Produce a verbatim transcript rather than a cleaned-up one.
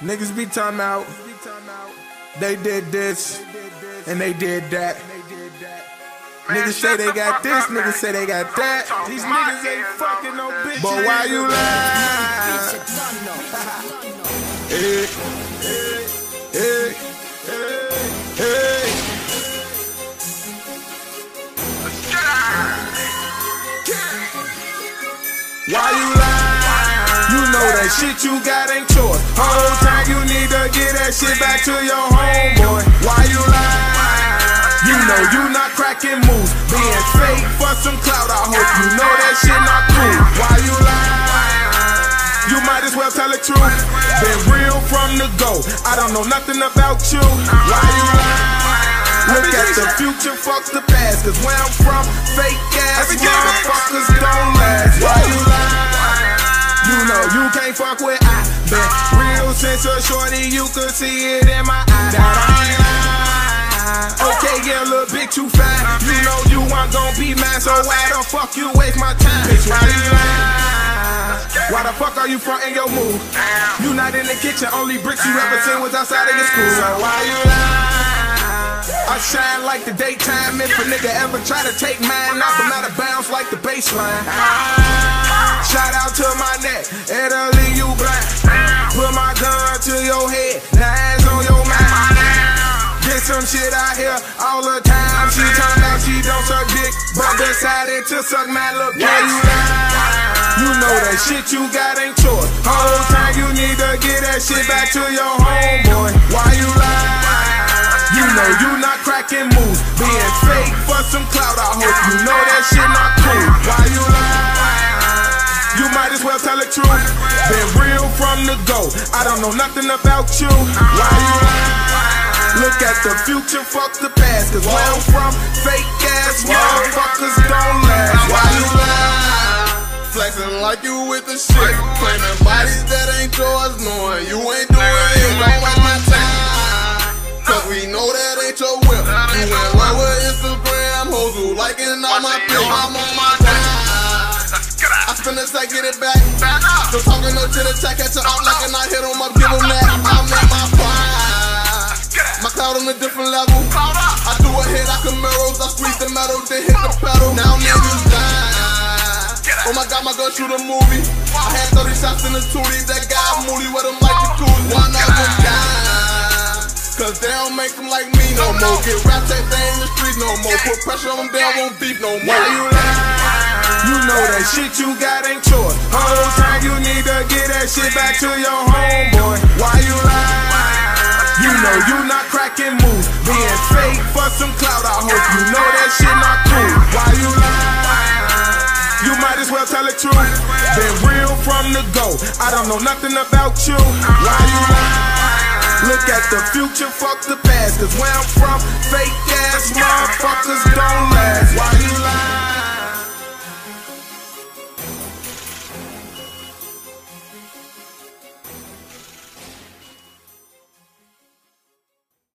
Niggas be time out, they did this, and they did that. Niggas say they got this, niggas say they got that. These niggas ain't fucking no bitch. But why you lying? Hey, hey, hey, hey. Why you lying? You know that shit you got ain't yours. Whole time you need to get that shit back to your homeboy. Why you lie? You know you not cracking moves, being fake for some clout. I hope you know that shit not cool. Why you lie? You might as well tell the truth. Been real from the go. I don't know nothing about you. Why you lie? Look at the future, fucks the past. Cause where I'm from, fake ass motherfuckers don't last. Why you lie? You know you can't fuck with I. Been real since a shorty, you could see it in my eye. That I ain't lying. Okay, yeah, little bit too fine. You know you ain't gon' be mad, so why the fuck you waste my time? Bitch, why you lying? Why the fuck are you frontin' your move? You not in the kitchen, only bricks you ever seen was outside of your school. So why you lying? I shine like the daytime. If a nigga ever try to take mine, knock him out of bounds like the baseline. Shout out to my neck, it'll leave you black. Put my gun to your head, nines on your mind. Get some shit out here all the time. She talking about she don't suck dick, but decided to suck my little bitch. Why you lying? You know that shit you got ain't yours. Whole time you need to get that shit back to your homeboy. Why you lying? You know you not cracking moves, being fake for some clout. I hope you know that shit not cool. Why you lying? You might as well tell the truth. Been real from the go. I don't know nothing about you. Why you lying? Look at the future, fuck the past. Cause where I'm from, fake ass motherfuckers don't last. Why you lying? Flexing like you with the shit. Claiming bodies that ain't yours, knowing you ain't doing it. Don't waste my time. Cause we know that ain't your whip. You went live with Instagram, hoes who liking all my pics. I'm on my time. I spend this, I get it back. Don't talk no shit, attack at your out like and I hit him up, give him that. I'm at my prime. My cloud on a different level. I do a hit, I Camaros, I squeeze the metal, then hit the pedal. Now niggas die. Oh my god, my girl shoot a movie. I had thirty shots in the tootie. That guy moody with him like the jacuzzi. Why not just die? Cause they don't make them like me no more. Get rap tape, they in the street no more. Put pressure on them, they won't beef no more. Why you lying? You know that shit you got ain't yours. Whole time you need to get that shit back to your homeboy. Why you lying? You know you not cracking moves, being fake for some clout. I hope you know that shit not cool. Why you lying? You might as well tell the truth. Been real from the go. I don't know nothing about you. Why you lying? Look at the future, fuck the past. Cause where I'm from, fake ass motherfuckers don't last. Why you lying?